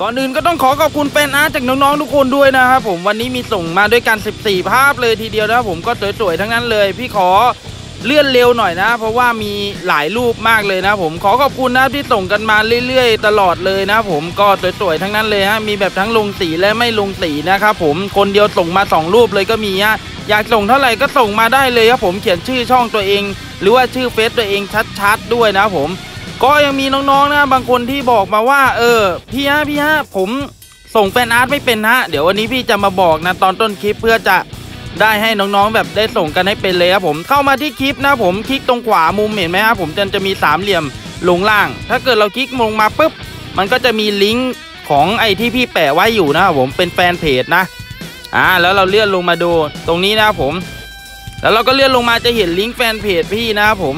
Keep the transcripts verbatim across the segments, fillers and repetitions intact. ก่อนอื่นก็ต้องขอขอบคุณเป็นอาร์ตจากน้องๆทุกคนด้วยนะครับผมวันนี้มีส่งมาด้วยกันสิบสี่ภาพเลยทีเดียวนะครับผมก็สวยๆทั้งนั้นเลยพี่ขอเลื่อนเร็วหน่อยนะเพราะว่ามีหลายรูปมากเลยนะผมขอขอบคุณนะที่ส่งกันมาเรื่อยๆตลอดเลยนะผมก็สวยๆทั้งนั้นเลยฮะมีแบบทั้งลงสีและไม่ลงสีนะครับผมคนเดียวส่งมาสองรูปเลยก็มีฮะอยากส่งเท่าไหร่ก็ส่งมาได้เลยครับผมเขียนชื่อช่องตัวเองหรือว่าชื่อเฟซตัวเองชัดๆด้วยนะผมก็ยังมีน้องๆนะบางคนที่บอกมาว่าเออพี่ฮะพี่ฮะผมส่งแฟนอาร์ตไม่เป็นฮะเดี๋ยววันนี้พี่จะมาบอกนะตอนต้นคลิปเพื่อจะได้ให้น้องๆแบบได้ส่งกันให้เป็นเลยครับผมเข้ามาที่คลิปนะผมคลิกตรงขวามุมเห็นไหมครับผมจะจะมีสามเหลี่ยมลงล่างถ้าเกิดเราคลิกลงมาปุ๊บมันก็จะมีลิงก์ของไอ้ที่พี่แปะไว้อยู่นะครับผมเป็นแฟนเพจนะอ่าแล้วเราเลื่อนลงมาดูตรงนี้นะครับผมแล้วเราก็เลื่อนลงมาจะเห็นลิงก์แฟนเพจพี่นะครับผม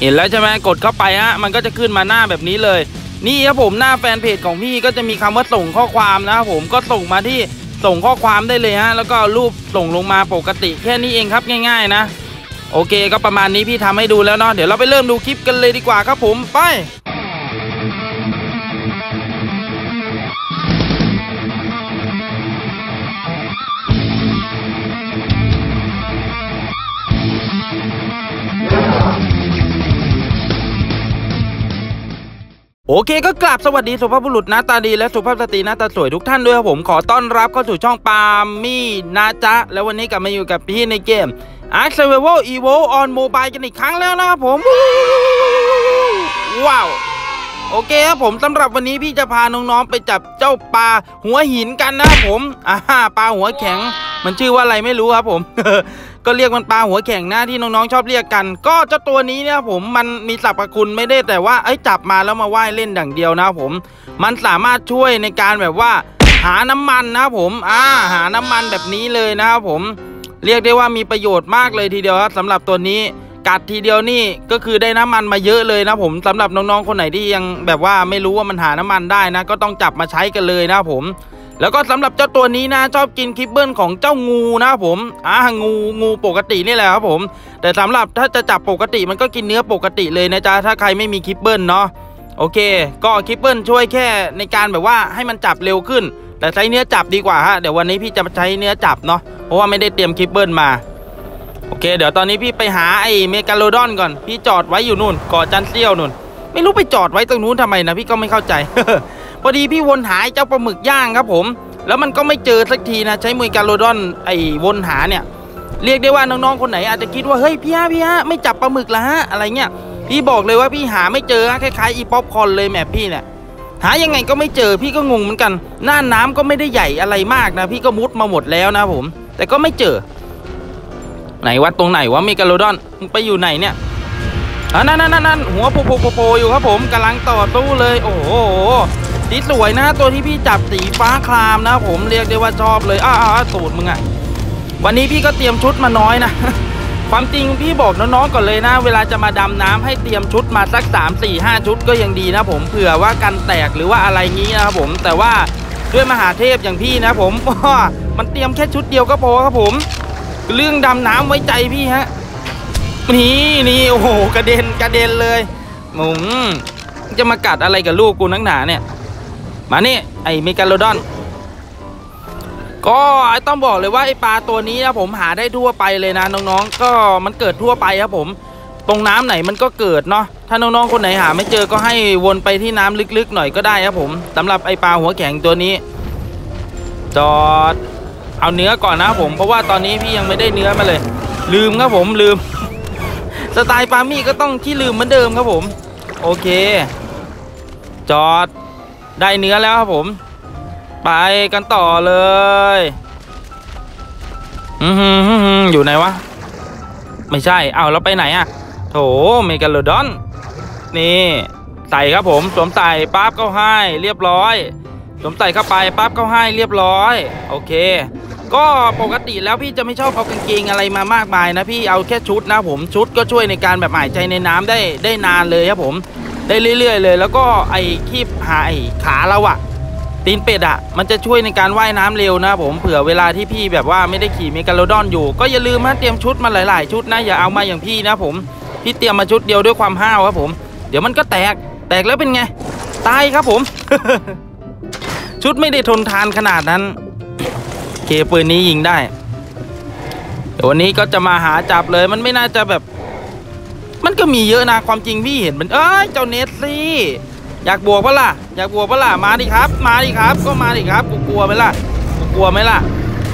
เห็นแล้วใช่ไหมกดเข้าไปฮะมันก็จะขึ้นมาหน้าแบบนี้เลยนี่ครับผมหน้าแฟนเพจของพี่ก็จะมีคำว่าส่งข้อความนะครับผมก็ส่งมาที่ส่งข้อความได้เลยฮะแล้วก็รูปส่งลงมาปกติแค่นี้เองครับง่ายๆนะโอเคก็ประมาณนี้พี่ทำให้ดูแล้วเนาะเดี๋ยวเราไปเริ่มดูคลิปกันเลยดีกว่าครับผมไปโอเคก็กราบสวัสดีสุภาพบุรุษหน้าตาดีและสุภาพสตรีหน้าตาสวยทุกท่านด้วยครับผมขอต้อนรับเข้าสู่ช่องปามี่นะจ๊ะแล้ววันนี้กลับมาอยู่กับพี่ในเกม Ark Survival Evolved on Mobile กันอีกครั้งแล้วนะครับผมว้าวโอเคครับผมสำหรับวันนี้พี่จะพาน้องๆไปจับเจ้าปลาหัวหินกันนะครับผมอ่าปลาหัวแข็งมันชื่อว่าอะไรไม่รู้ครับผม ก็เรียกมันปลาหัวแข็งหน้าที่น้องๆชอบเรียกกันก็เจ้าตัวนี้เนี่ยผมมันมีสรรพคุณไม่ได้แต่ว่าไอ้จับมาแล้วมาว่ายเล่นดั่งเดียวนะผมมันสามารถช่วยในการแบบว่าหาน้ำมันนะผมอ่าหาน้ำมันแบบนี้เลยนะครับผมเรียกได้ว่ามีประโยชน์มากเลยทีเดียวครับสำหรับตัวนี้กัดทีเดียวนี่ก็คือได้น้ำมันมาเยอะเลยนะผมสำหรับน้องๆคนไหนที่ยังแบบว่าไม่รู้ว่ามันหาน้ำมันได้นะก็ต้องจับมาใช้กันเลยนะผมแล้วก็สำหรับเจ้าตัวนี้นะชอบกินคลิปเบิ้ลของเจ้างูนะผมอ่างูงูปกตินี่แหละครับผมแต่สำหรับถ้าจะจับปกติมันก็กินเนื้อปกติเลยนะจ๊ะถ้าใครไม่มีคลิปเบิ้ลเนาะโอเคก็คลิปเบิ้ลช่วยแค่ในการแบบว่าให้มันจับเร็วขึ้นแต่ใช้เนื้อจับดีกว่าฮะเดี๋ยววันนี้พี่จะใช้เนื้อจับเนาะเพราะว่าไม่ได้เตรียมคลิปเบิ้ลมาโอเคเดี๋ยวตอนนี้พี่ไปหาไอ้เมกาโลดอนก่อนพี่จอดไว้อยู่นู่นก่อจันเซี่ยวนู่นไม่รู้ไปจอดไว้ตรงนู้นทำไมนะพี่ก็ไม่เข้าใจ พอดีพี่วนหาเจ้าปลาหมึกย่างครับผมแล้วมันก็ไม่เจอสักทีนะใช้มือการโลดอนไอ้วนหาเนี่ยเรียกได้ว่าน้องๆคนไหนอาจจะคิดว่าเฮ้ยพี่ฮะพี่ฮะไม่จับปลาหมึกละฮะอะไรเงี้ยพี่บอกเลยว่าพี่หาไม่เจอคล้ายๆอีป๊อปคอร์นเลยแม่พี่เนี่ยหายังไงก็ไม่เจอพี่ก็งงเหมือนกันหน้าน้ำก็ไม่ได้ใหญ่อะไรมากนะพี่ก็มุดมาหมดแล้วนะผมแต่ก็ไม่เจอไหนวัดตรงไหนวะเมกาโลดอนไปอยู่ไหนเนี่ยอ่ะนั่นนั่นนั่นหัวโผล่โผล่อยู่ครับผมกำลังต่อตู้เลยโอ้โหสีสวยนะตัวที่พี่จับสีฟ้าครามนะผมเรียกได้ว่าชอบเลยอ้าวตูดมึงอะวันนี้พี่ก็เตรียมชุดมาน้อยนะความจริงพี่บอกน้องๆก่อนเลยนะเวลาจะมาดำน้ำให้เตรียมชุดมาสักสาม สี่ ห้าชุดก็ยังดีนะผมเผื่อว่ากันแตกหรือว่าอะไรงี้นะครับผมแต่ว่าด้วยมหาเทพอย่างพี่นะผมมันเตรียมแค่ชุดเดียวก็พอครับผมเรื่องดำน้ำไว้ใจพี่ฮะนี่นี่โอ้โหกระเด็นกระเด็นเลยมึงจะมากัดอะไรกับลูกกูนักหนาเนี่ยมานี่ไอ้เมกาโลดอนก็ต้องบอกเลยว่าไอ้ปลาตัวนี้นะผมหาได้ทั่วไปเลยนะน้องๆก็มันเกิดทั่วไปครับผมตรงน้ำไหนมันก็เกิดเนาะถ้าน้องๆคนไหนหาไม่เจอก็ให้วนไปที่น้ำลึกๆหน่อยก็ได้ครับผมสำหรับไอ้ปลาหัวแข็งตัวนี้จอดเอาเนื้อก่อนนะผมเพราะว่าตอนนี้พี่ยังไม่ได้เนื้อมาเลยลืมครับผมลืมสไตล์ปามี่ก็ต้องที่ลืมเหมือนเดิมครับผมโอเคจอดได้เนื้อแล้วครับผมไปกันต่อเลยอืออยู่ไหนวะไม่ใช่เอาเราไปไหนอะโถเมกาโลดอนนี่ใส่ครับผมสวมใส่ปั๊บเข้าให้เรียบร้อยสวมใส่เข้าไปปั๊บเข้าให้เรียบร้อยโอเคก็ปกติแล้วพี่จะไม่ชอบเอากางเกงอะไรมามากมายนะพี่เอาแค่ชุดนะผมชุดก็ช่วยในการแบบหายใจในน้ำได้ได้นานเลยครับผมได้เรื่อยๆเลยแล้วก็ไอ้คีบหายขาเราอะตีนเป็ดอะมันจะช่วยในการว่ายน้ำเร็วนะผมเผื่อเวลาที่พี่แบบว่าไม่ได้ขี่เมกาโลดอนอยู่ก็อย่าลืมนะเตรียมชุดมาหลายๆชุดนะอย่าเอามาอย่างพี่นะผมพี่เตรียมมาชุดเดียวด้วยความห้าวครับผมเดี๋ยวมันก็แตกแตกแล้วเป็นไงตายครับผม ชุดไม่ได้ทนทานขนาดนั้นเคปืนนี้ยิงได้เดี๋ยววันนี้ก็จะมาหาจับเลยมันไม่น่าจะแบบมันก็มีเยอะนะความจริงพี่เห็นมันเอ้ยเจ้าเนสซี่อยากบวกปะล่ะอยากบวกปะล่ะมาดิครับมาดิครับก็มาดิครับกูกลัวไหมล่ะกูกลัวไหมล่ะ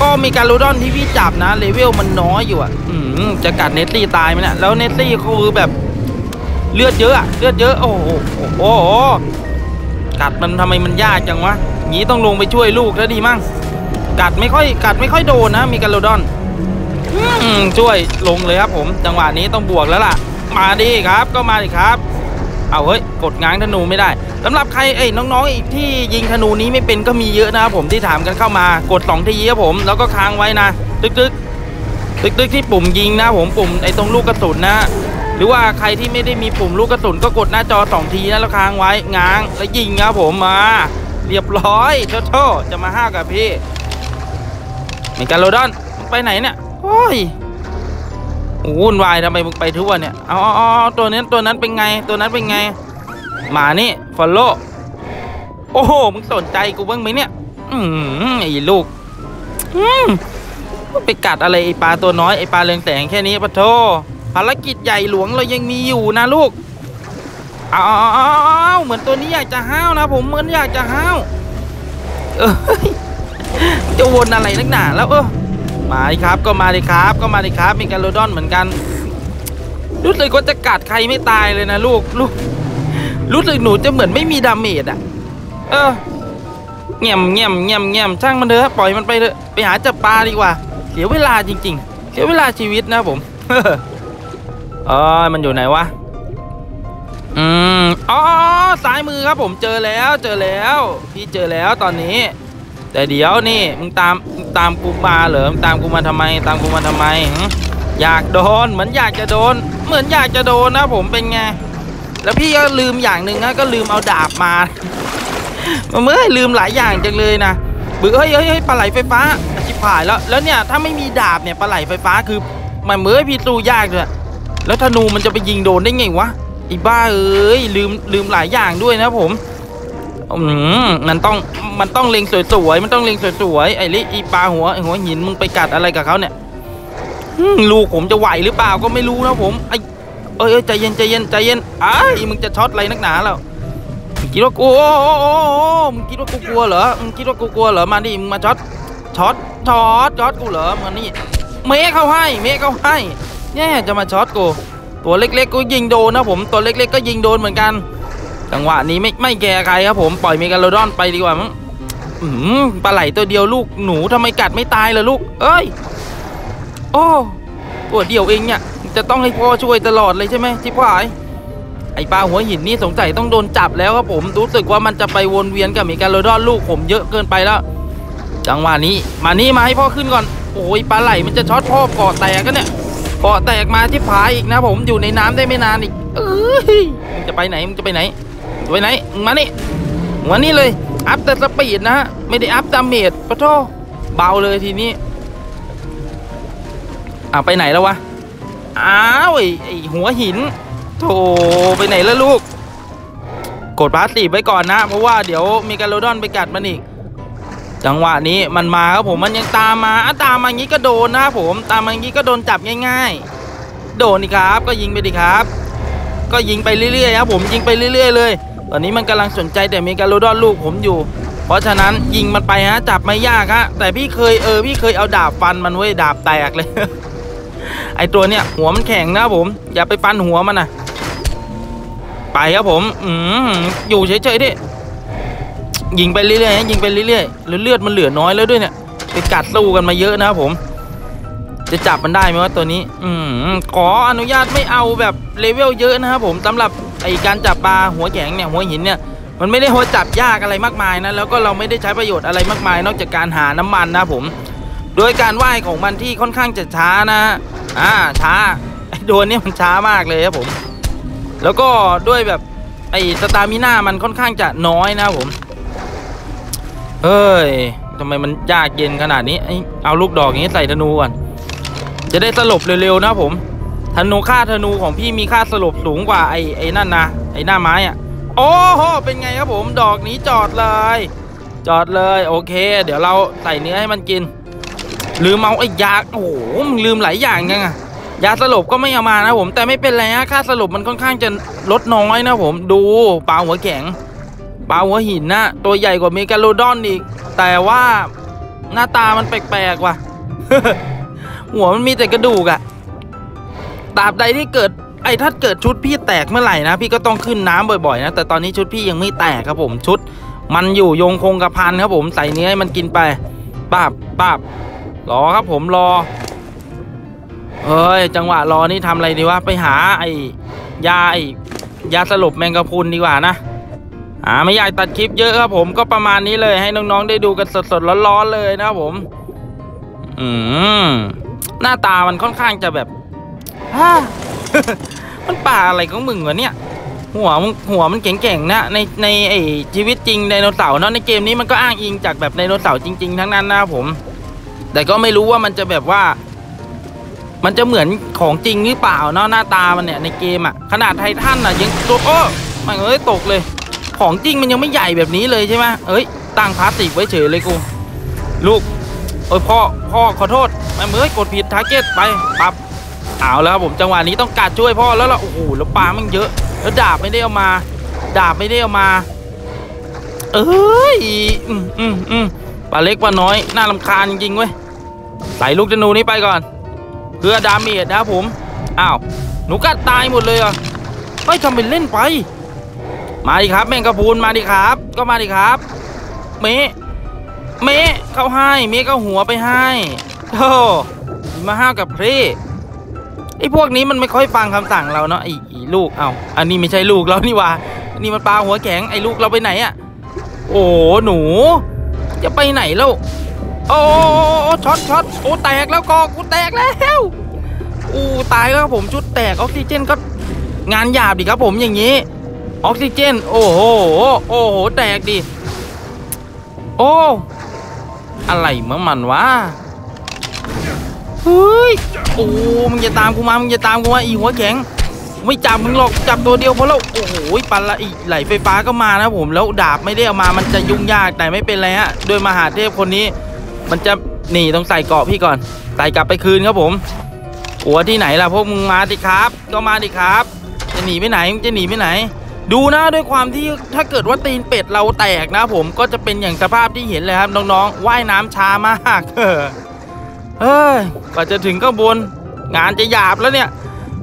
ก็มีการลูดอนที่พี่จับนะเลเวลมันน้อยอยู่อ่ะอืมจะกัดเนสซี่ตายไหมเนี่ยแล้วเนสซี่เขาคือแบบเลือดเยอะเลือดเยอะโอ้โหโอ้โหกัดมันทำไมมันยากจังวะงี้ต้องลงไปช่วยลูกแล้วดีมั้งกัดไม่ค่อยกัดไม่ค่อยโดนนะมีการลูดอนช่วยลงเลยครับผมจังหวะนี้ต้องบวกแล้วล่ะมาดิครับก็มาดิครับเอาเฮ้ยกดง้างธนูไม่ได้สำหรับใครเอ้ยน้องๆอีกที่ยิงธนูนี้ไม่เป็นก็มีเยอะนะครับผมที่ถามกันเข้ามากดสองที่ยิงครับผมแล้วก็ค้างไว้นะตึกตึกตึกตึกที่ปุ่มยิงนะผมปุ่มไอ้ตรงลูกกระสุนนะหรือว่าใครที่ไม่ได้มีปุ่มลูกกระสุนก็กดหน้าจอสองทีนะแล้วค้างไว้ง้างแล้วยิงครับผมมาเรียบร้อยโชโชจะมาห้ากับพี่เหมือนกันโรดอนไปไหนเนี่ยโอ้ยวุ่นวายทำไมมึงไปทั่วเนี่ยเอาเอาเอาตัวนี้ตัวนั้นเป็นไงตัวนั้นเป็นไงหมานี่ฟอลโล่โอ้โหมึงสนใจกูบ้างไหมเนี่ยอืมไอ้ลูกอืมไปกัดอะไรไอ้ปลาตัวน้อยไอ้ปลาเรืองแสงแค่นี้ปะโทภารกิจใหญ่หลวงเรายังมีอยู่นะลูกเอาเอาเอาเหมือนตัวนี้อยากจะห้าวนะผมเหมือนอยากจะห้าวเออจะวนอะไรนักหนาแล้วเออมาดิครับก็มาดิครับก็มาดิครับมีการโลดอนเหมือนกันรู้สึกว่าจะกัดใครไม่ตายเลยนะลูกลูกรู้สึกหนูจะเหมือนไม่มีดาเมจอ่ะเออเงี่ยมเงี่ยมเงี่ยมเงี่ยมช่างมันเถอะปล่อยมันไปเถอะไปหาจับปลาดีกว่าเสียเวลาจริงๆเสียเวลาชีวิตนะผมเออมันอยู่ไหนวะอืมอ๋อซ้ายมือครับผมเจอแล้วเจอแล้วพี่เจอแล้วตอนนี้แต่เดี๋ยวนี่มึงตามตามกูมาเหรอตามกูมาทำไมตามกูมาทำไมอยากโดนเหมือนอยากจะโดนเหมือนอยากจะโดนนะผมเป็นไงแล้วพี่ก็ลืมอย่างหนึ่งนะก็ลืมเอาดาบมาเมื่อลืมหลายอย่างจังเลยนะเบื่อเฮ้ยเฮ้ยปลาไหลไฟฟ้าชิบหายแล้วแล้วเนี่ยถ้าไม่มีดาบเนี่ยปลาไหลไฟฟ้าคือมันเมื่อพี่สู้ยากเลยแล้วธนูมันจะไปยิงโดนได้ไงวะอีบ้าเอ้ยลืมลืมหลายอย่างด้วยนะผมอืมมันต้องมันต้องเล็งสวยๆมันต้องเล็งสวยๆไอ้ลิอีปลาหัวหัวหินมึงไปกัดอะไรกับเขาเนี่ยลูกผมจะไหวหรือเปล่าก็ไม่รู้นะผมไอเอ้ยใจเย็นใจเย็นใจเย็นไอ้มึงจะช็อตอะไรนักหนาแล้วมึงคิดว่ากูมึงคิดว่ากูกลัวเหรอมึงคิดว่ากูกลัวเหรอมาดิมึงมาช็อตช็อตช็อตช็อตกูเหรอมานี่เมฆเขาให้เมฆเขาให้เนี่ยจะมาช็อตกูตัวเล็กๆก็ยิงโดนนะผมตัวเล็กๆก็ยิงโดนเหมือนกันจังหวะนี้ไม่ไม่แกใครครับผมปล่อยเมกาโลดอนไปดีกว่ามั้งปลาไหลตัวเดียวลูกหนูทำไมกัดไม่ตายล่ะลูกเอ้ยโอ้ตัวเดียวเองเนี่ยจะต้องให้พ่อช่วยตลอดเลยใช่ไหมที่พ่อไอ้ไอปลาหัวหินนี่สงสัยต้องโดนจับแล้วครับผมรู้สึกว่ามันจะไปวนเวียนกับเมกาโลดอนลูกผมเยอะเกินไปแล้วจังหวะนี้มานี่มาให้พ่อขึ้นก่อนโอ้ยปลาไหลมันจะช็อตพ่อเกาะแตกกันเนี่ยเกาะแตกมาที่ผายอีกนะผมอยู่ในน้ำได้ไม่นานอีกเอ้ยมึงจะไปไหนมึงจะไปไหนไปไหนมานี่มานี่เลยอัพแต่สปีดนะฮะไม่ได้อัพดาเมจปะโถเบาเลยทีนี้อ่ะไปไหนแล้ววะอ้าวไอหัวหินโถไปไหนแล้วลูกกดพลาสติกไว้ก่อนนะเพราะว่าเดี๋ยวมีการโลดอนไปกัดมันอีกจังหวะนี้มันมาครับผมมันยังตามมาอ่ะตามมาอย่างนี้ก็โดนนะผมตามมาอย่างนี้ก็โดนจับง่ายๆโดนดิครับก็ยิงไปดิครับก็ยิงไปเรื่อยๆครับผมยิงไปเรื่อยๆเลยตอนนี้มันกำลังสนใจแต่มีการโลดอนลูกผมอยู่เพราะฉะนั้นยิงมันไปฮะจับไม่ยากฮะแต่พี่เคยเออพี่เคยเอาดาบฟันมันไว้ดาบแตกเลยไอตัวเนี่ยหัวมันแข็งนะผมอย่าไปฟันหัวมันนะไปครับผมอืมอยู่เฉยๆดิยิงไปเรื่อยๆยิงไปเรื่อยๆแล้วเลือดมันเหลือน้อยแล้วด้วยเนี่ยไปกัดสู้กันมาเยอะนะผมจะจับมันได้ไหมว่าตัวนี้อืมขออนุญาตไม่เอาแบบเลเวลเยอะนะครับผมสำหรับไอการจับปลาหัวแข็งเนี่ยหัวหินเนี่ยมันไม่ได้หัวจับยากอะไรมากมายนะแล้วก็เราไม่ได้ใช้ประโยชน์อะไรมากมายนอกจากการหาน้ำมันนะผมโดยการว่ายของมันที่ค่อนข้างจะช้านะอ่าช้าไอ้โดนเนี่ยมันช้ามากเลยครับผมแล้วก็ด้วยแบบไอ้สตามิน่ามันค่อนข้างจะน้อยนะผมเฮ้ยทำไมมันยากเย็นขนาดนี้เอาลูกดอกอย่างนี้ใส่ธนูก่อนจะได้สลบเร็วๆนะผมธนูค่าธนูของพี่มีค่าสลบสูงกว่าไอ้ไอ้นั่นนะไอ้หน้าไม้อะโอ้โหเป็นไงครับผมดอกนี้จอดเลย จอดเลยโอเคเดี๋ยวเราใส่เนื้อให้มันกินลืมเมาไอ้ยาโอ้โหมึงลืมหลายอย่างยังอะยาสลบก็ไม่เอามานะผมแต่ไม่เป็นไรนะค่าสลบมันค่อนข้างจะลดน้อยนะผมดูปลาหัวแข็งปลาหัวหินนะตัวใหญ่กว่าเมกาโลดอนอีกแต่ว่าหน้าตามันแปลกๆว่ะ หัวมันมีแต่กระดูกอะตราบใดที่เกิดไอ้ถ้าเกิดชุดพี่แตกเมื่อไหร่นะพี่ก็ต้องขึ้นน้ำบ่อยๆนะแต่ตอนนี้ชุดพี่ยังไม่แตกครับผมชุดมันอยู่ยงคงกระพันครับผมใส่เนื้อให้มันกินไปป้าบป้าบรอครับผมรอเอ้ยจังหวะรอนี่ทำอะไรดีวะไปหาไอ้ยาไอ้ยาสลบแมงกะพรุนดีกว่านะอ่าไม่อยากตัดคลิปเยอะครับผมก็ประมาณนี้เลยให้น้องๆได้ดูกันสดๆร้อนๆเลยนะครับผมอืมหน้าตามันค่อนข้างจะแบบฮ่า มันป่าอะไรของมึงวะเนี่ยหัวมันหัวมันเก่งๆนะในในไอชีวิตจริงไดโนเสาร์เนาะในเกมนี้มันก็อ้างอิงจากแบบไดโนเสาร์จริงๆทั้งนั้นนะผมแต่ก็ไม่รู้ว่ามันจะแบบว่ามันจะเหมือนของจริงหรือเปล่าเนาะหน้าตามันเนี่ยในเกมอ่ะขนาดไททันอ่ะยังตัวโอ้มันเอ้ยตกเลยของจริงมันยังไม่ใหญ่แบบนี้เลยใช่ไหมเอ้ยตั้งพลาสติกไว้เฉยเลยกูลูกเอ้ยพ่อพ่อขอโทษมันเอ้ยกดผิดทาร์เก็ตไปปั๊บเอาแล้วผมจังหวะนี้ต้องการช่วยพ่อแล้วล่ะโอ้โหแล้วปลามันเยอะแล้วดาบไม่ได้เอามาดาบไม่ได้เอามาเอ้ยอืมอืมอืมปลาเล็กปลาน้อยน่ารำคาญจริงเว้ยใส่ลูกธนูนี้ไปก่อนเพื่อดาเมจนะผมอ้าวหนูกัดตายหมดเลยอ่ะเฮ้ยทำเป็นเล่นไปมาดิครับแมงกะพรุนมาดิครับก็มาดิครับเมะเมะเข้าให้เมะเข้าหัวไปให้โธ่มาห้าวกับเพลไอ้พวกนี้มันไม่ค่อยฟังคำสั่งเราเนาะไอ้ลูกเอาอันนี้ไม่ใช่ลูกเรานี่ว่านี่มันปลาหัวแข็งไอ้ลูกเราไปไหนอะโอ้หนูจะไปไหนแล้วโอ้ช็อตช็อตโอ้แตกแล้วกอกูแตกแล้วอู้ตายแล้วครับผมชุดแตกออกซิเจนก็งานหยาบดิครับผมอย่างนี้ออกซิเจนโอ้โหโอ้โหแตกดิโอ้อะไรเมื่อมันวะเฮ้ยโอ้มึงจะตามกูมามึงจะตามกูมาอีหัวแข็งไม่จับมึงหรอกจับตัวเดียวพอแล้วโอ้โหปันละอีไหลไฟฟ้าก็มานะผมแล้วดาบไม่ได้เอามามันจะยุ่งยากแต่ไม่เป็นไรฮะโดยมหาเทพคนนี้มันจะหนีต้องใส่เกาะพี่ก่อนใส่กลับไปคืนครับผมหัวที่ไหนล่ะพวกมึงมาดิครับก็มาดิครับจะหนีไปไหนมึงจะหนีไปไหนดูนะด้วยความที่ถ้าเกิดว่าตีนเป็ดเราแตกนะผมก็จะเป็นอย่างสภาพที่เห็นเลยครับน้องๆว่ายน้ำช้ามากเฮ้ยกว่าจะถึงข้างบนงานจะหยาบแล้วเนี่ย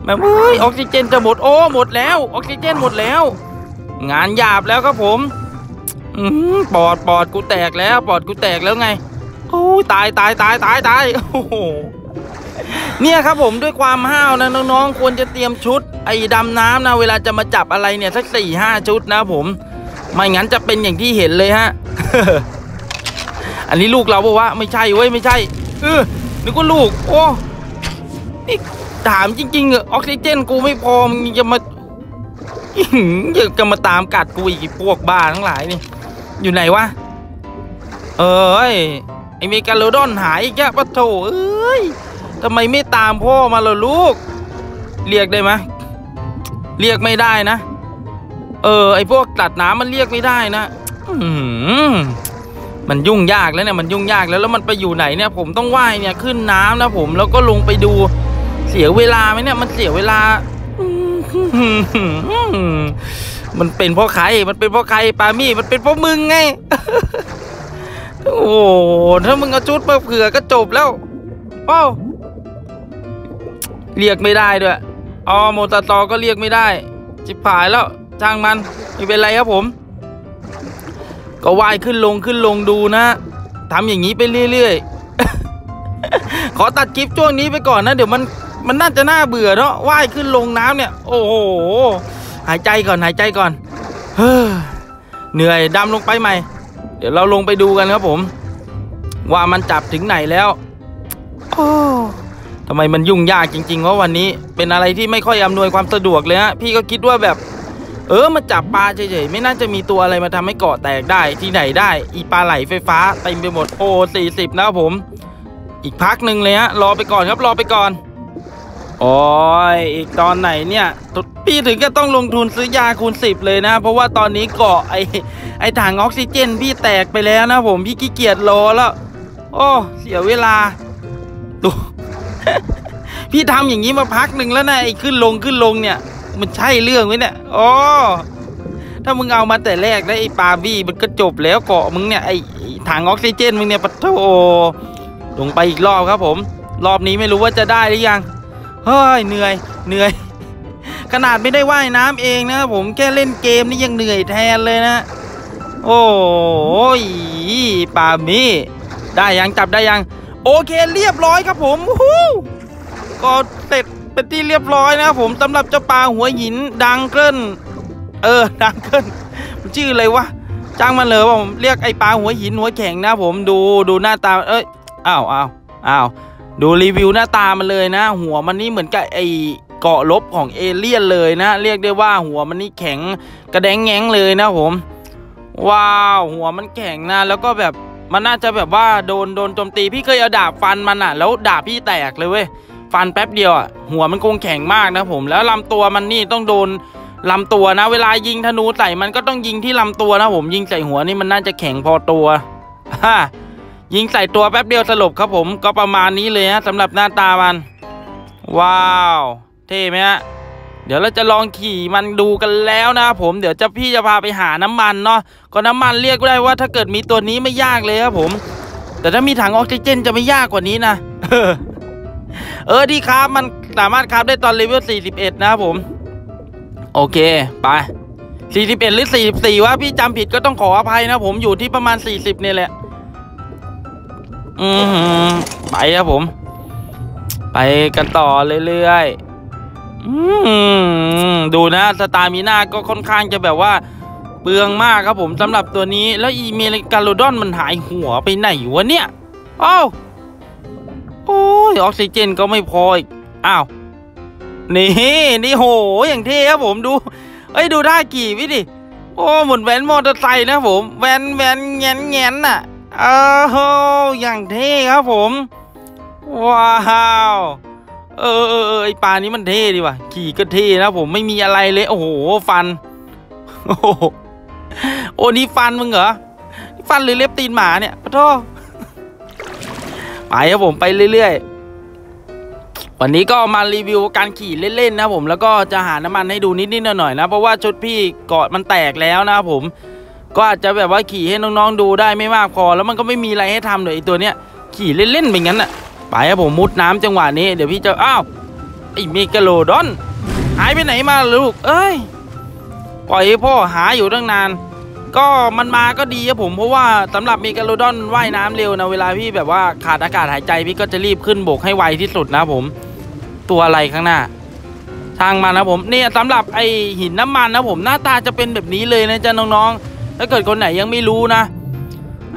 แม่เอ้ยออกซิเจนจะหมดโอ้หมดแล้วออกซิเจนหมดแล้วงานหยาบแล้วครับผมอืมปอดปอดกูแตกแล้วปอดกูแตกแล้วไงโอ้ตายตายตายตายตายโอ้โหเนี่ยครับผมด้วยความห้าวนะน้องๆควรจะเตรียมชุดไอ้ดำน้ำนะเวลาจะมาจับอะไรเนี่ยสักสี่ห้าชุดนะผมไม่งั้นจะเป็นอย่างที่เห็นเลยฮะ อันนี้ลูกเราบอกว่าไม่ใช่เว้ยไม่ใช่เออนึกว่าลูกโอ้นี่ถามจริงๆเหรอออกซิเจนกูไม่พอมึงจะมายังจะมาตามกัดกูอีกพวกบ้าทั้งหลายนี่อยู่ไหนวะเออไอเมกาโลดอนหายอีกแล้วปะโถเอ้ยทำไมไม่ตามพ่อมาล่ะลูกเรียกได้ไหมเรียกไม่ได้นะเออไอพวกตัดน้ำมันเรียกไม่ได้นะอืมมันยุ่งยากแล้วเนี่ยมันยุ่งยากแล้วแล้วมันไปอยู่ไหนเนี่ยผมต้องว่ายเนี่ยขึ้นน้ำนะผมแล้วก็ลงไปดูเสียเวลาไหมเนี่ยมันเสียเวลา มันเป็นเพราะใครมันเป็นเพราะใครปามี่มันเป็นเพราะมึงไง โอ้โหถ้ามึงเอาชุดมาเผื่อก็จบแล้วเอ้าเรียกไม่ได้ด้วยอ๋อโมตาตอก็เรียกไม่ได้จิบผายแล้วช่างมันไม่เป็นไรครับผมก็ว่ายขึ้นลงขึ้นลงดูนะทำอย่างนี้ไปเรื่อยๆขอตัดคลิปช่วงนี้ไปก่อนนะเดี๋ยวมันมันน่าจะน่าเบื่อเนาะว่ายขึ้นลงน้ำเนี่ยโอ้โหหายใจก่อนหายใจก่อนเฮ้อเหนื่อยดำลงไปใหม่เดี๋ยวเราลงไปดูกันครับผมว่ามันจับถึงไหนแล้วโอ้ทำไมมันยุ่งยากจริงๆว่าวันนี้เป็นอะไรที่ไม่ค่อยอำนวยความสะดวกเลยฮะพี่ก็คิดว่าแบบเออมาจับปลาเฉยๆไม่น่าจะมีตัวอะไรมาทำให้เกาะแตกได้ที่ไหนได้อีปลาไหลไฟฟ้าเต็มไปหมดโอ้สี่สิบนะครับผมอีกพักหนึ่งเลยฮะรอไปก่อนครับรอไปก่อน โอ้ยอีกตอนไหนเนี่ยพี่ถึงก็ต้องลงทุนซื้อยาคูณสิบเลยนะเพราะว่าตอนนี้เกาะไอไอถังออกซิเจนพี่แตกไปแล้วนะผมพี่ขี้เกียจรอแล้วโอ้เสียเวลาดู พี่ทำอย่างนี้มาพักหนึ่งแล้วนะไอขึ้นลงขึ้นลงเนี่ยมันใช่เรื่องไหมเนี่ยโอ้ถ้ามึงเอามาแต่แรกแล้วไอปาบี้มันก็จบแล้วเกาะมึงเนี่ยไอถังออกซิเจนมึงเนี่ยปะโถลงไปอีกรอบครับผมรอบนี้ไม่รู้ว่าจะได้หรือยังเฮ้ยเหนื่อยเหนื่อยขนาดไม่ได้ว่ายน้ำเองนะผมแค่เล่นเกมนี่ยังเหนื่อยแทนเลยนะโอ้ยปามี่ได้ยังจับได้ยังโอเคเรียบร้อยครับผมฮู้ก็เสร็จเป็นที่เรียบร้อยนะครับผมสำหรับเจ้าปลาหัวหินดังเกินเออดังเกินชื่ออะไรวะจ้างมันเลยว่าผมเรียกไอปลาหัวหินหัวแข็งนะผมดูดูหน้าตาเอ้ยอ้าวอ้าวอ้าวดูรีวิวหน้าตามันเลยนะหัวมันนี่เหมือนกับไอเกาะลบของเอเลี่ยนเลยนะเรียกได้ว่าหัวมันนี่แข็งกระแดงแงงเลยนะผมว้าวหัวมันแข็งนะแล้วก็แบบมันน่าจะแบบว่าโดนโดนโจมตีพี่เคยเอาดาบฟันมันอ่ะแล้วดาบพี่แตกเลยเว้ยฟันแป๊บเดียวอ่ะหัวมันคงแข็งมากนะผมแล้วลำตัวมันนี่ต้องโดนลำตัวนะเวลายิงธนูใส่มันก็ต้องยิงที่ลำตัวนะผมยิงใส่หัวนี่มันน่าจะแข็งพอตัวฮ่ายิงใส่ตัวแป๊บเดียวสลบครับผมก็ประมาณนี้เลยนะสำหรับหน้าตามันว้าวเท่ไหมฮะเดี๋ยวเราจะลองขี่มันดูกันแล้วนะผมเดี๋ยวจะพี่จะพาไปหาน้ำมันเนาะก็น้ำมันเรียกได้ว่าถ้าเกิดมีตัวนี้ไม่ยากเลยครับผมแต่ถ้ามีถังออกซิเจนจะไม่ยากกว่านี้นะ เออที่ครับมันสามารถครับได้ตอนเลเวลสี่สิบเอ็ดนะครับผมโอเคไปสี่สิบเอ็ดหรือสี่สิบสี่วะพี่จำผิดก็ต้องขออภัยนะผมอยู่ที่ประมาณสี่สิบนี่แหละอืมไปครับผมไปกันต่อเรื่อยๆอืมดูนะสตามิน่าก็ค่อนข้างจะแบบว่าเปลืองมากครับผมสำหรับตัวนี้แล้วอีเมริกาโลดอนมันหายหัวไปไหนวะเนี่ยอ้าวโอ้ยออกซิเจนก็ไม่พออีกอ้าวนี่นี่โหอย่างเท่ครับผมดูเอ้ยดูได้กี่วิดิโอ้เหมือนแว้นมอเตอร์ไซค์นะผมแว้นแว้นแง้นแง้นน่ะโอ้โหอย่างเท่ครับผมว้าวเออเออไอปลานี้มันเท่ดีว่ะขี่ก็เท่นะผมไม่มีอะไรเลยโอ้โหฟันโอ้โหโอ้นี่ฟันมึงเหรอฟันหรือเล็บตีนหมาเนี่ยปะท้อไปครับผมไปเรื่อยๆวันนี้ก็มารีวิวการขี่เล่นๆนะผมแล้วก็จะหาน้ำมันให้ดูนิดๆหน่อยๆนะเพราะว่าชุดพี่เกาะมันแตกแล้วนะผมก็อาจจะแบบว่าขี่ให้น้องๆดูได้ไม่มากพอแล้วมันก็ไม่มีอะไรให้ทำเลยไอตัวเนี้ยขี่เล่นๆไปงั้นน่ะไปครับผมมุดน้ำจังหวะนี้เดี๋ยวพี่จะอ้าวไอเมกะโลดอนหายไปไหนมาลูกเอ้ยปล่อยให้พ่อหาอยู่ตั้งนานก็มันมาก็ดีครับผมเพราะว่าสำหรับเมกะโลดอนว่ายน้ำเร็วนะเวลาพี่แบบว่าขาดอากาศหายใจพี่ก็จะรีบขึ้นบกให้ไวที่สุดนะผมตัวอะไรข้างหน้าทางมานะผมเนี่ยสำหรับไอหินน้ำมันนะผมหน้าตาจะเป็นแบบนี้เลยนะจ๊ะน้องๆถ้าเกิดคนไหนยังไม่รู้นะ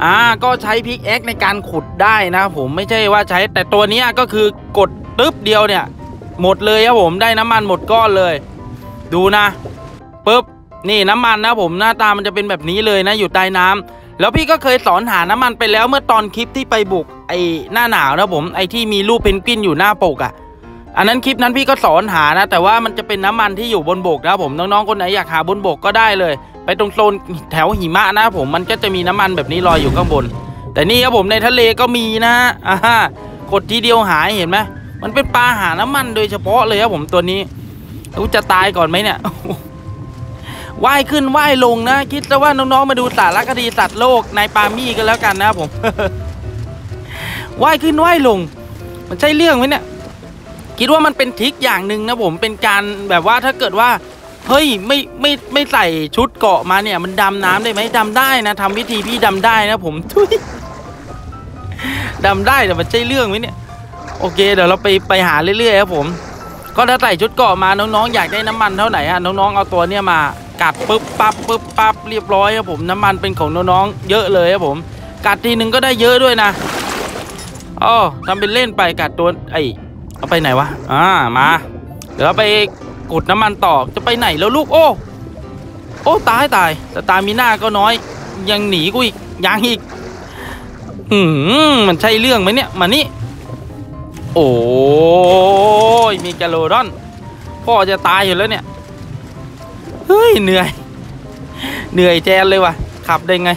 อ่าก็ใช้พิกแอคในการขุดได้นะผมไม่ใช่ว่าใช้แต่ตัวนี้ก็คือกดตึ๊บเดียวเนี่ยหมดเลยครับผมได้น้ำมันหมดก้อนเลยดูนะปึ๊บนี่น้ำมันนะผมหน้าตามันจะเป็นแบบนี้เลยนะอยู่ใต้น้ำแล้วพี่ก็เคยสอนหาน้ำมันไปแล้วเมื่อตอนคลิปที่ไปบุกไอ้หน้าหนาวนะผมไอ้ที่มีรูปเพนกวินอยู่หน้าปกอ่ะอันนั้นคลิปนั้นพี่ก็สอนหานะแต่ว่ามันจะเป็นน้ำมันที่อยู่บนบกนะผมน้องๆคนไหนอยากหาบนบกก็ได้เลยไปตรงโซนแถวหิมะนะผมมันก็จะมีน้ำมันแบบนี้ลอยอยู่ข้างบนแต่นี่ครับผมในทะเลก็มีนะอ่ากดทีเดียวหายเห็นไหมมันเป็นปลาหาน้ำมันโดยเฉพาะเลยครับผมตัวนี้รู้จะตายก่อนไหมเนี่ยว่ายขึ้นว่ายลงนะคิดซะว่าน้องๆมาดูสารคดีสัตว์โลกนายปามี่กันแล้วกันนะผมว่ายขึ้นว่ายลงมันใช่เรื่องไหมเนี่ยคิดว่ามันเป็นทริคอย่างหนึ่งนะผมเป็นการแบบว่าถ้าเกิดว่าเฮ้ยไม่ไม่ไม่ใส่ชุดเกาะมาเนี่ยมันดำน้ำได้ไหมดำได้นะทำวิธีพี่ดำได้นะผมทุยดำได้แต่มันใช่เรื่องไหมเนี่ยโอเคเดี๋ยวเราไปไปหาเรื่อยๆครับผมก็ถ้าใส่ชุดเกาะมาน้องๆอยากได้น้ำมันเท่าไหร่ฮะน้องๆเอาตัวเนี่ยมากัดปึ๊บปั๊บปึ๊บปั๊บเรียบร้อยครับผมน้ำมันเป็นของน้องๆเยอะเลยครับผมกัดทีนึงก็ได้เยอะด้วยนะอ๋อทำเป็นเล่นไปกัดตัวไอ้เอาไปไหนวะอ่ามาเดี๋ยวเราไปกดน้ำมันต่อจะไปไหนแล้วลูกโอ้โอ้ตายตายแต่ตามีหน้าก็น้อยยังหนีกูอีกยังอีกอืมมันใช่เรื่องไหมเนี่ยมานี่ โอ้ยมีแกลโลดอนพ่อจะตายอยู่แล้วเนี่ยเฮ้ยเหนื่อยเหนื่อยแจนเลยว่ะขับได้ไง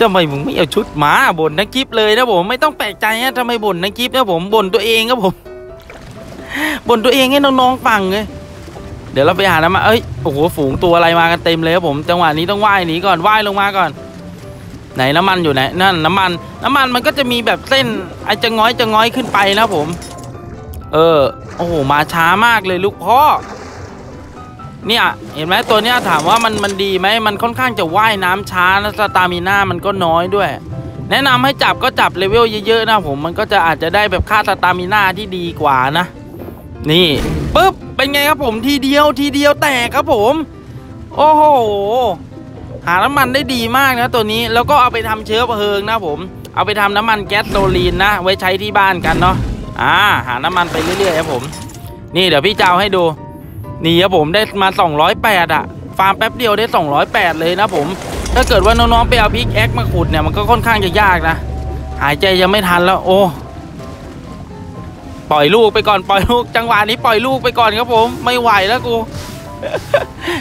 ทำไมผมไม่เอาชุดหมาบ่นนักกิฟเลยนะผมไม่ต้องแปลกใจนะทำไมบ่นนักกิฟนะผมบ่นตัวเองครับผมบ่นตัวเองให้น้องๆฟังเลยเดี๋ยวเราไปหานะมาเอ้ยโอ้โหฝูงตัวอะไรมากันเต็มเลยครับผมจังหวะนี้ต้องว่ายหนีก่อนว่ายลงมาก่อนไหนน้ำมันอยู่ไหนนั่นน้ำมันน้ำมันมันก็จะมีแบบเส้นไอ้จะง้อยจะง้อยขึ้นไปนะผมเออโอ้โหมาช้ามากเลยลูกพ่อเนี่ยเห็นไหมตัวเนี้ยถามว่ามันมันดีไหมมันค่อนข้างจะว่ายน้ำช้าและสตามิน่ามันก็น้อยด้วยแนะนำให้จับก็จับเลเวลเยอะๆนะผมมันก็จะอาจจะได้แบบค่าสตามิน่าที่ดีกว่านะนี่ปึ๊บเป็นไงครับผมทีเดียวทีเดียวแตกครับผมโอ้โหหาน้ำมันได้ดีมากนะตัวนี้แล้วก็เอาไปทำเชื้อเพลิงนะผมเอาไปทำน้ำมันแก๊สโซลีนนะไว้ใช้ที่บ้านกันเนาะอ่าหาน้ำมันไปเรื่อยๆครับผมนี่เดี๋ยวพี่เจ้าให้ดูนี่ครับผมได้มาสองร้อยแปดอ่ะฟาร์มแป๊บเดียวได้สองร้อยแปดเลยนะผมถ้าเกิดว่าน้องๆไปเอาพิกแอคมาขุดเนี่ยมันก็ค่อนข้างจะยากนะหายใจยังไม่ทันแล้วโอ้ปล่อยลูกไปก่อนปล่อยลูกจังหวะนี้ปล่อยลูกไปก่อนครับผมไม่ไหวแล้วกู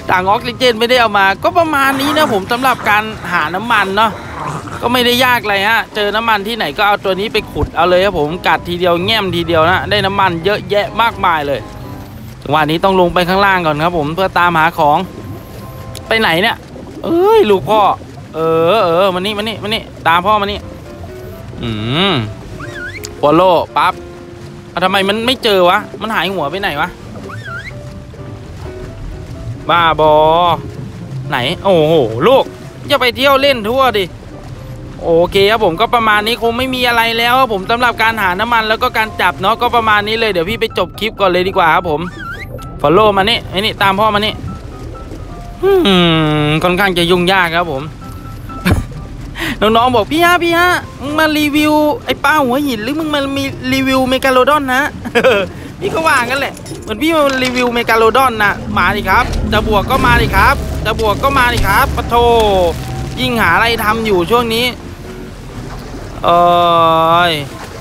ต่างออกซิเจนไม่ได้เอามาก็ประมาณนี้นะผมสำหรับการหาน้ำมันเนาะก็ไม่ได้ยากเลยฮะเจอน้ำมันที่ไหนก็เอาตัวนี้ไปขุดเอาเลยครับผมกัดทีเดียวแง้มทีเดียวนะได้น้ำมันเยอะแยะมากมายเลยวันนี้ต้องลงไปข้างล่างก่อนครับผมเพื่อตามหาของไปไหนเนี่ยเอ้ยลูกพ่อเออเออมานี่มานี่มานี่ตามพ่อมานี่อืมวอลโล่ปั๊บทำไมมันไม่เจอวะมันหายหัวไปไหนวะบ้าบอไหนโอ้โหลูกจะไปเที่ยวเล่นทั่วดิโอเคครับผมก็ประมาณนี้คงไม่มีอะไรแล้วครับผมสำหรับการหาน้ำมันแล้วก็การจับเนาะก็ประมาณนี้เลยเดี๋ยวพี่ไปจบคลิปก่อนเลยดีกว่าครับผมฟอลโล่มานี่ไอ้นี่ตามพ่อมานี่ค่อนข้างจะยุ่งยากครับผม น้องๆบอกพี่ฮะพี่ฮะมารีวิวไอ้ป้าหัวหินหรือมึงมามีรีวิวเมกาโลดอนนะ พี่ก็ว่างั้นแหละเหมือนพี่มารีวิวเมกาโลดอนนะมาดิครับจะบวกก็มาดิครับจะบวกก็มาดิครับปะโถยิ่งหาอะไรทำอยู่ช่วงนี้เออ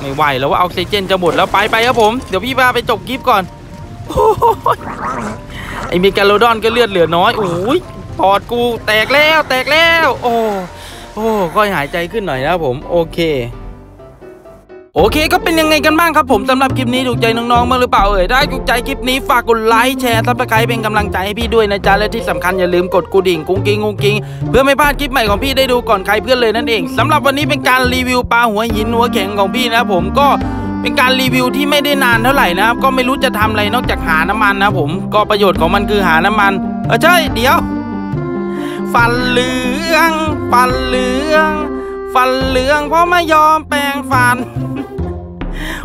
ไม่ไหวแล้วว่าออกซิเจนจะหมดแล้วไปไปครับผมเดี๋ยวพี่พาไปจบคลิปก่อนไอเมกาโลดอนก็เลือดเหลือน้อยโอ้ยปอดกูแตกแล้วแตกแล้วโอ้โอ้ค่อยหายใจขึ้นหน่อยนะผมโอเคโอเคก็เป็นยังไงกันบ้างครับผมสำหรับคลิปนี้ถูกใจน้องๆบ้างหรือเปล่าเอ่ยได้ถูกใจคลิปนี้ฝากกดไลค์แชร์ซับสไครป์เป็นกำลังใจให้พี่ด้วยนะจ๊ะและที่สำคัญอย่าลืมกดกูดิ่งกุ้งกิ้งกุ้งกิ้งเพื่อไม่พลาดคลิปใหม่ของพี่ได้ดูก่อนใครเพื่อนเลยนั่นเองสำหรับวันนี้เป็นการรีวิวปลาหัวหินหัวแข็งของพี่นะผมก็เป็นการรีวิวที่ไม่ได้นานเท่าไหร่นะครับก็ไม่รู้จะทำอะไรนอกจากหาน้ำมันนะผมก็ประโยชน์ของมันคือหาน้ำมันเออใช่เดี๋ยวฟันเหลืองฟันเหลืองฟันเหลืองเพราะไม่ยอมแปรงฟัน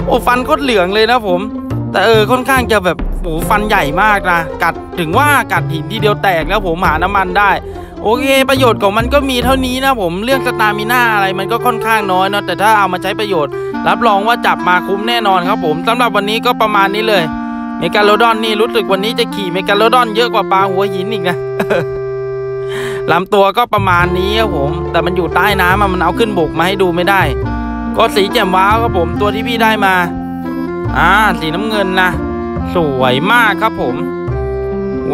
โอ้ฟันโคตรเหลืองเลยนะผมแต่เออค่อนข้างจะแบบโอ้ฟันใหญ่มากนะกัดถึงว่ากัดหินทีเดียวแตกแล้วผมหาน้ำมันได้โอเคประโยชน์ของมันก็มีเท่านี้นะผมเรื่องสตามิน่าอะไรมันก็ค่อนข้างน้อยเนาะแต่ถ้าเอามาใช้ประโยชน์รับรองว่าจับมาคุ้มแน่นอนครับผมสำหรับวันนี้ก็ประมาณนี้เลยเมกาโลดอนนี่รู้สึกวันนี้จะขี่เมกาโลดอนเยอะกว่าปลาหัวหินอีกนะ ลำตัวก็ประมาณนี้ครับผมแต่มันอยู่ใต้น้ำมันเอาขึ้นบกมาให้ดูไม่ได้ก็สีแจ่มว้าวครับผมตัวที่พี่ได้มาอ่าสีน้ำเงินนะสวยมากครับผม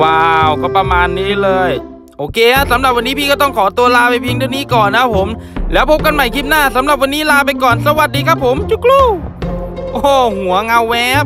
ว้าวก็ประมาณนี้เลยโอเคฮะสำหรับวันนี้พี่ก็ต้องขอตัวลาไปเพียงเท่านี้ก่อนนะผมแล้วพบกันใหม่คลิปหน้าสำหรับวันนี้ลาไปก่อนสวัสดีครับผมจุกลูโอ้หัวเงาแวบ